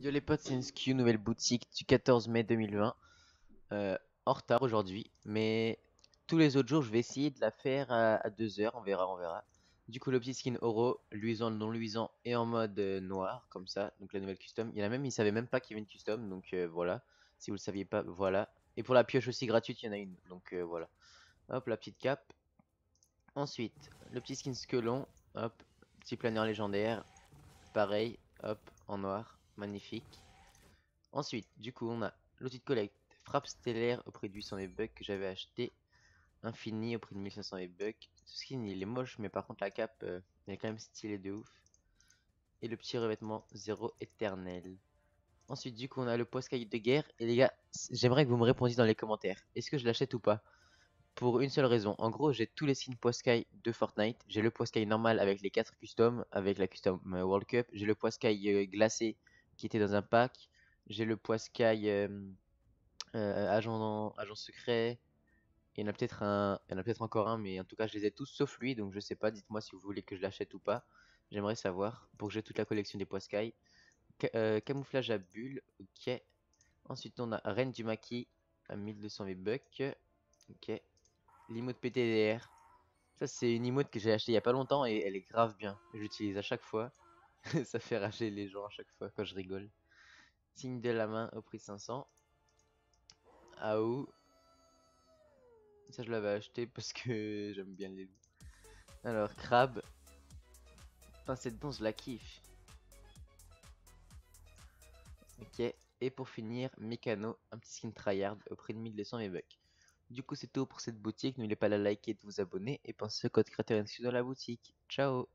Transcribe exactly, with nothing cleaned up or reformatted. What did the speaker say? Yo les potes, c'est une S K U, nouvelle boutique du quatorze mai deux mille vingt. Euh, en retard aujourd'hui, mais tous les autres jours je vais essayer de la faire à deux heures, on verra, on verra. Du coup le petit skin oro, luisant, non luisant et en mode euh, noir, comme ça, donc la nouvelle custom. Il y en a même, ils savaient même pas qu'il y avait une custom, donc euh, voilà, si vous le saviez pas, voilà. Et pour la pioche aussi gratuite, il y en a une, donc euh, voilà. Hop, la petite cape. Ensuite, le petit skin Squelon, hop, petit planeur légendaire, pareil, hop, en noir. Magnifique. Ensuite, du coup, on a l'outil de collecte frappe stellaire au prix de huit cents V-Bucks que j'avais acheté. Infini au prix de mille cinq cents V-Bucks. Ce skin il est moche, mais par contre la cape euh, elle est quand même stylée de ouf. Et le petit revêtement zéro éternel. Ensuite, du coup, on a le poiscaille de guerre. Et les gars, j'aimerais que vous me répondiez dans les commentaires. Est-ce que je l'achète ou pas? Pour une seule raison. En gros, j'ai tous les skins poiscaille de Fortnite. J'ai le poiscaille normal avec les quatre customs, avec la custom euh, World Cup. J'ai le poiscaille euh, glacé qui était dans un pack, j'ai le poiscaille euh, euh, agent, agent secret, il y en a peut-être un, il y en a peut-être encore un, mais en tout cas je les ai tous sauf lui, donc je sais pas, dites-moi si vous voulez que je l'achète ou pas, j'aimerais savoir, pour que j'ai toute la collection des poiscailles. Euh, camouflage à bulles, ok, ensuite on a Reine du Maquis à mille deux cents V-Bucks, ok, l'emote P T D R, ça c'est une emote que j'ai acheté il y a pas longtemps et elle est grave bien, j'utilise à chaque fois. Ça fait rager les gens à chaque fois quand je rigole. Signe de la main au prix de cinq cents. Aou. Ça je l'avais acheté parce que j'aime bien les loups. Alors crabe. Putain cette danse je la kiffe. Ok. Et pour finir mécano. Un petit skin tryhard au prix de mille deux cents V-Bucks. Du coup c'est tout pour cette boutique. N'oubliez pas de la liker et de vous abonner. Et pensez au code créateur dans la boutique. Ciao.